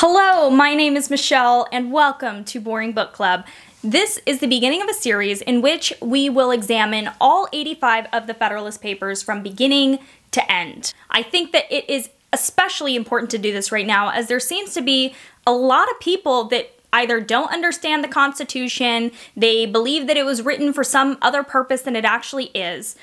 Hello, my name is Michelle, and welcome to Boring Book Club. This is the beginning of a series in which we will examine all 85 of the Federalist Papers from beginning to end. I think that it is especially important to do this right now, as there seems to be a lot of people that either don't understand the Constitution, they believe that it was written for some other purpose than it actually is.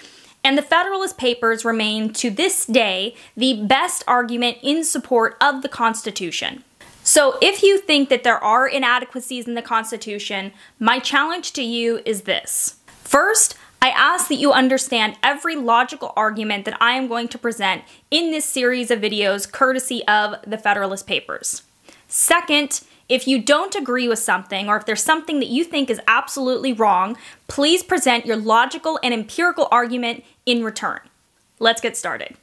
And the Federalist Papers remain, to this day, the best argument in support of the Constitution. So if you think that there are inadequacies in the Constitution, my challenge to you is this. First, I ask that you understand every logical argument that I am going to present in this series of videos courtesy of the Federalist Papers. Second, if you don't agree with something, or if there's something that you think is absolutely wrong, please present your logical and empirical argument in return. Let's get started.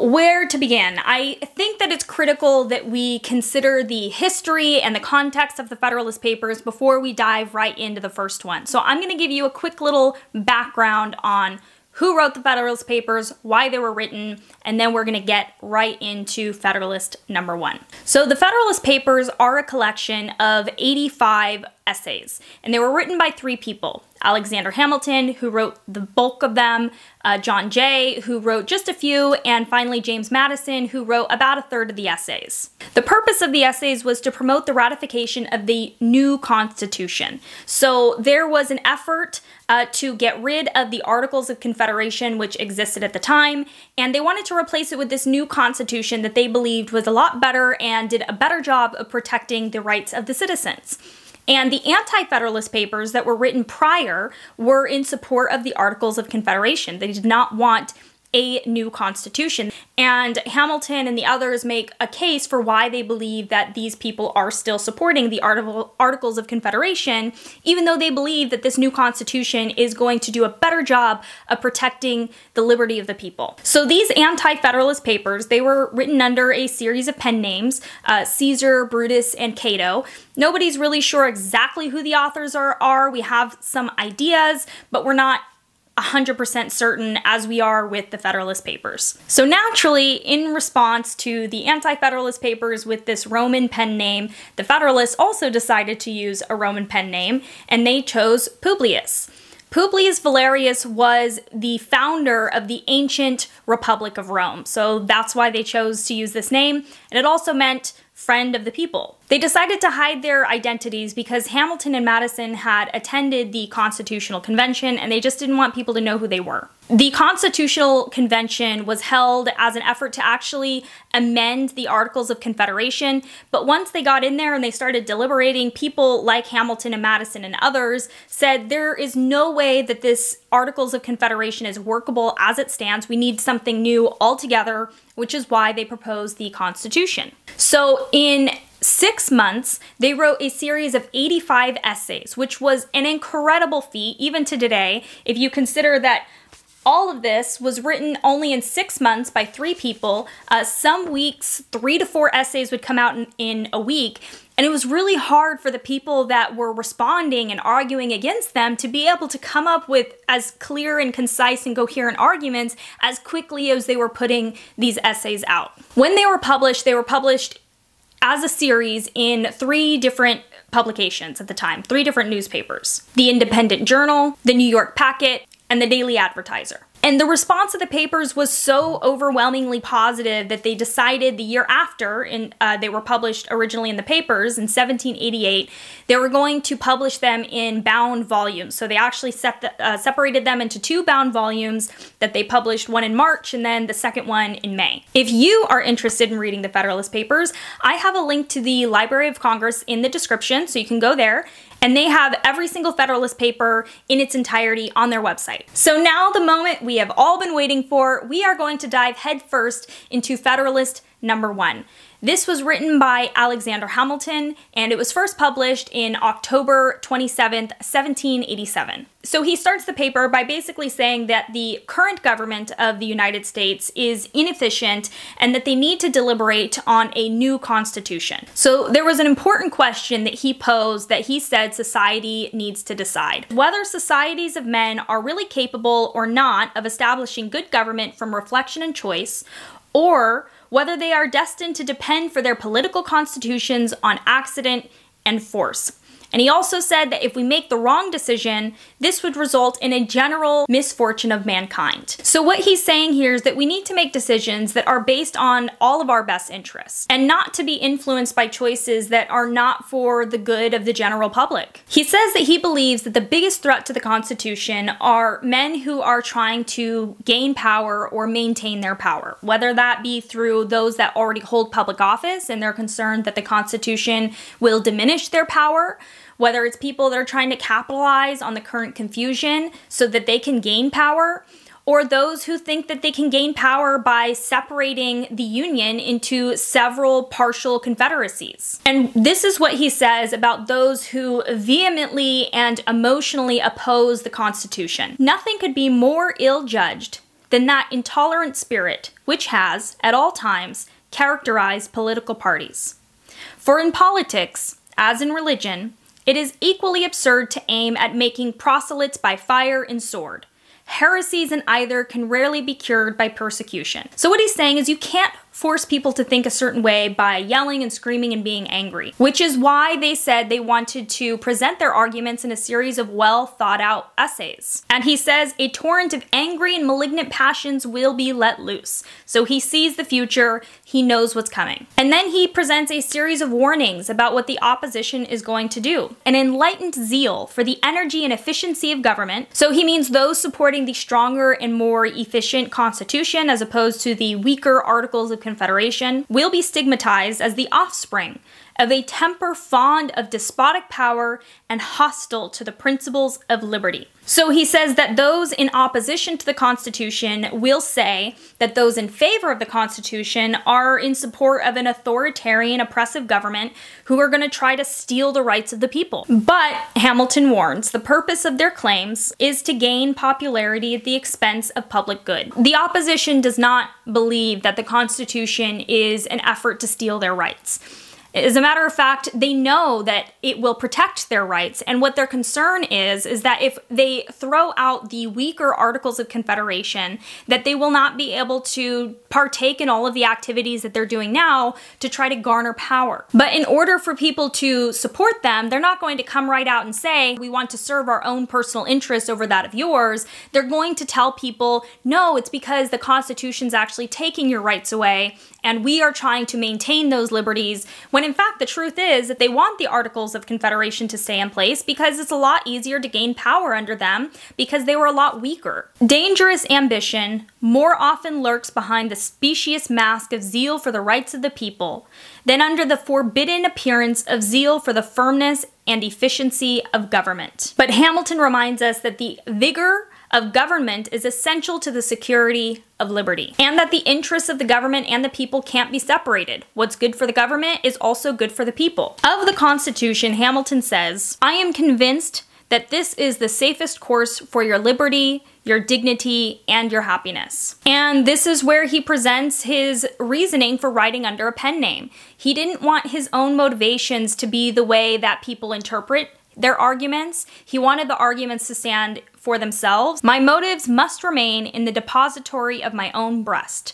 Where to begin? I think that it's critical that we consider the history and the context of the Federalist Papers before we dive right into the first one. So I'm going to give you a quick little background on who wrote the Federalist Papers, why they were written, and then we're going to get right into Federalist number one. So the Federalist Papers are a collection of 85 essays, and they were written by three people. Alexander Hamilton, who wrote the bulk of them, John Jay, who wrote just a few, and finally James Madison, who wrote about a third of the essays. The purpose of the essays was to promote the ratification of the new Constitution. So there was an effort to get rid of the Articles of Confederation, which existed at the time, and they wanted to replace it with this new Constitution that they believed was a lot better and did a better job of protecting the rights of the citizens. And the Anti-Federalist Papers that were written prior were in support of the Articles of Confederation. They did not want a new constitution. And Hamilton and the others make a case for why they believe that these people are still supporting the Articles of Confederation, even though they believe that this new constitution is going to do a better job of protecting the liberty of the people. So these Anti-Federalist Papers, they were written under a series of pen names, Caesar, Brutus, and Cato. Nobody's really sure exactly who the authors are. We have some ideas, but we're not 100% certain as we are with the Federalist Papers. So naturally, in response to the Anti-Federalist Papers with this Roman pen name, the Federalists also decided to use a Roman pen name, and they chose Publius. Publius Valerius was the founder of the ancient Republic of Rome, so that's why they chose to use this name, and it also meant friend of the people. They decided to hide their identities because Hamilton and Madison had attended the Constitutional Convention and they just didn't want people to know who they were. The Constitutional Convention was held as an effort to actually amend the Articles of Confederation, but once they got in there and they started deliberating, people like Hamilton and Madison and others said there is no way that this Articles of Confederation is workable as it stands. We need something new altogether, which is why they proposed the Constitution. So in 6 months, they wrote a series of 85 essays, which was an incredible feat, even to today, if you consider that all of this was written only in 6 months by three people. Some weeks, 3 to 4 essays would come out in a week, and it was really hard for the people that were responding and arguing against them to be able to come up with as clear and concise and coherent arguments as quickly as they were putting these essays out. When they were published as a series in 3 different publications at the time, 3 different newspapers: The Independent Journal, The New York Packet, and the Daily Advertiser. And the response to the papers was so overwhelmingly positive that they decided the year after, and they were published originally in the papers in 1788, they were going to publish them in bound volumes. So they actually separated them into 2 bound volumes that they published, one in March and then the second one in May. If you are interested in reading the Federalist Papers, I have a link to the Library of Congress in the description, so you can go there. And they have every single Federalist Paper in its entirety on their website. So now the moment we have all been waiting for, we are going to dive headfirst into Federalist number one. This was written by Alexander Hamilton, and it was first published in October 27th, 1787. So he starts the paper by basically saying that the current government of the United States is inefficient and that they need to deliberate on a new constitution. So there was an important question that he posed that he said society needs to decide. Whether societies of men are really capable or not of establishing good government from reflection and choice, or whether they are destined to depend for their political constitutions on accident and force. And he also said that if we make the wrong decision, this would result in a general misfortune of mankind. So what he's saying here is that we need to make decisions that are based on all of our best interests and not to be influenced by choices that are not for the good of the general public. He says that he believes that the biggest threat to the Constitution are men who are trying to gain power or maintain their power, whether that be through those that already hold public office and they're concerned that the Constitution will diminish their power, whether it's people that are trying to capitalize on the current confusion so that they can gain power, or those who think that they can gain power by separating the Union into several partial confederacies. And this is what he says about those who vehemently and emotionally oppose the Constitution. Nothing could be more ill-judged than that intolerant spirit which has, at all times, characterized political parties. For in politics, as in religion, it is equally absurd to aim at making proselytes by fire and sword. Heresies in either can rarely be cured by persecution. So what he's saying is you can't force people to think a certain way by yelling and screaming and being angry, which is why they said they wanted to present their arguments in a series of well thought out essays. And he says a torrent of angry and malignant passions will be let loose. So he sees the future, he knows what's coming. And then he presents a series of warnings about what the opposition is going to do. An enlightened zeal for the energy and efficiency of government. So he means those supporting the stronger and more efficient Constitution as opposed to the weaker Articles of Confederation, will be stigmatized as the offspring of a temper fond of despotic power and hostile to the principles of liberty. So he says that those in opposition to the Constitution will say that those in favor of the Constitution are in support of an authoritarian, oppressive government who are going to try to steal the rights of the people. But, Hamilton warns, the purpose of their claims is to gain popularity at the expense of public good. The opposition does not believe that the Constitution is an effort to steal their rights. As a matter of fact, they know that it will protect their rights, and what their concern is that if they throw out the weaker Articles of Confederation, that they will not be able to partake in all of the activities that they're doing now to try to garner power. But in order for people to support them, they're not going to come right out and say, we want to serve our own personal interests over that of yours. They're going to tell people, no, it's because the Constitution's actually taking your rights away, and we are trying to maintain those liberties, when in fact the truth is that they want the Articles of Confederation to stay in place because it's a lot easier to gain power under them because they were a lot weaker. Dangerous ambition more often lurks behind the specious mask of zeal for the rights of the people than under the forbidden appearance of zeal for the firmness and efficiency of government. But Hamilton reminds us that the vigor of government is essential to the security of liberty, and that the interests of the government and the people can't be separated. What's good for the government is also good for the people. Of the Constitution, Hamilton says, I am convinced that this is the safest course for your liberty, your dignity, and your happiness. And this is where he presents his reasoning for writing under a pen name. He didn't want his own motivations to be the way that people interpret their arguments. He wanted the arguments to stand for themselves. My motives must remain in the depository of my own breast.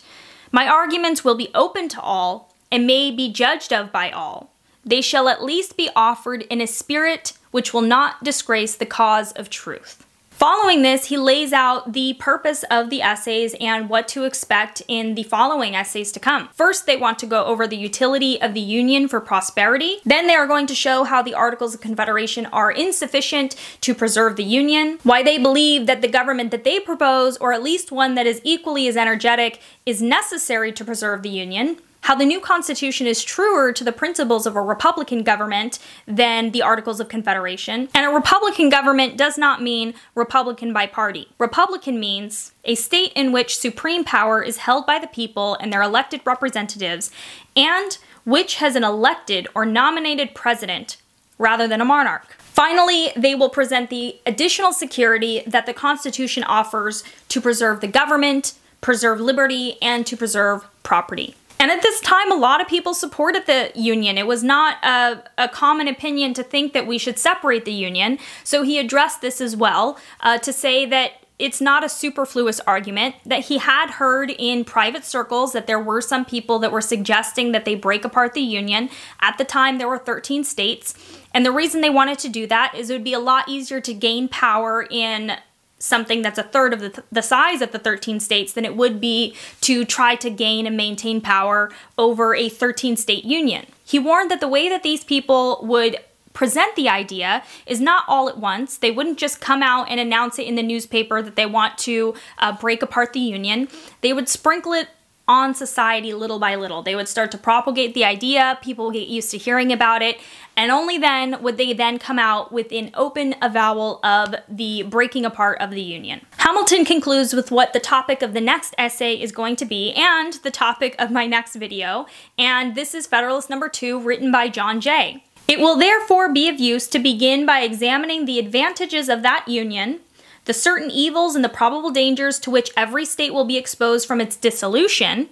My arguments will be open to all and may be judged of by all. They shall at least be offered in a spirit which will not disgrace the cause of truth. Following this, he lays out the purpose of the essays and what to expect in the following essays to come. First, they want to go over the utility of the Union for prosperity. Then they are going to show how the Articles of Confederation are insufficient to preserve the Union, why they believe that the government that they propose, or at least one that is equally as energetic, is necessary to preserve the Union, how the new Constitution is truer to the principles of a Republican government than the Articles of Confederation. And a Republican government does not mean Republican by party. Republican means a state in which supreme power is held by the people and their elected representatives, and which has an elected or nominated president rather than a monarch. Finally, they will present the additional security that the Constitution offers to preserve the government, preserve liberty, and to preserve property. And at this time, a lot of people supported the Union. It was not a common opinion to think that we should separate the Union, so he addressed this as well, to say that it's not a superfluous argument, that he had heard in private circles that there were some people that were suggesting that they break apart the Union. At the time, there were 13 states, and the reason they wanted to do that is it would be a lot easier to gain power in something that's a third of the size of the 13 states than it would be to try to gain and maintain power over a 13-state union. He warned that the way that these people would present the idea is not all at once. They wouldn't just come out and announce it in the newspaper that they want to break apart the union. They would sprinkle it on society little by little. They would start to propagate the idea, people would get used to hearing about it, and only then would they then come out with an open avowal of the breaking apart of the Union. Hamilton concludes with what the topic of the next essay is going to be, and the topic of my next video, and this is Federalist Number 2, written by John Jay. It will therefore be of use to begin by examining the advantages of that Union, the certain evils and the probable dangers to which every state will be exposed from its dissolution,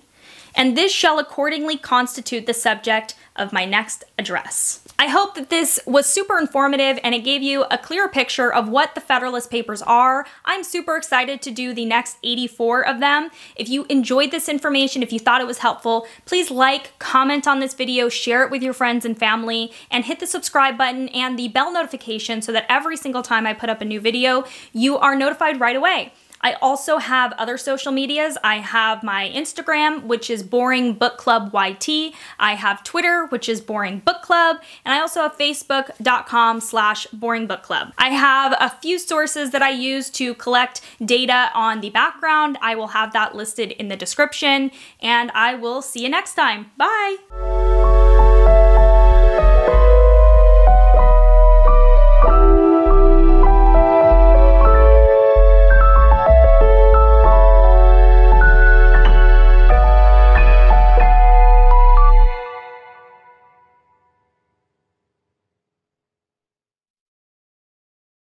and this shall accordingly constitute the subject of my next address. I hope that this was super informative and it gave you a clear picture of what the Federalist Papers are. I'm super excited to do the next 84 of them. If you enjoyed this information, if you thought it was helpful, please like, comment on this video, share it with your friends and family, and hit the subscribe button and the bell notification so that every single time I put up a new video, you are notified right away. I also have other social medias. I have my Instagram, which is Boring Book Club YT. I have Twitter, which is Boring Book Club. And I also have facebook.com/Boring Book Club. I have a few sources that I use to collect data on the background. I will have that listed in the description, and I will see you next time. Bye.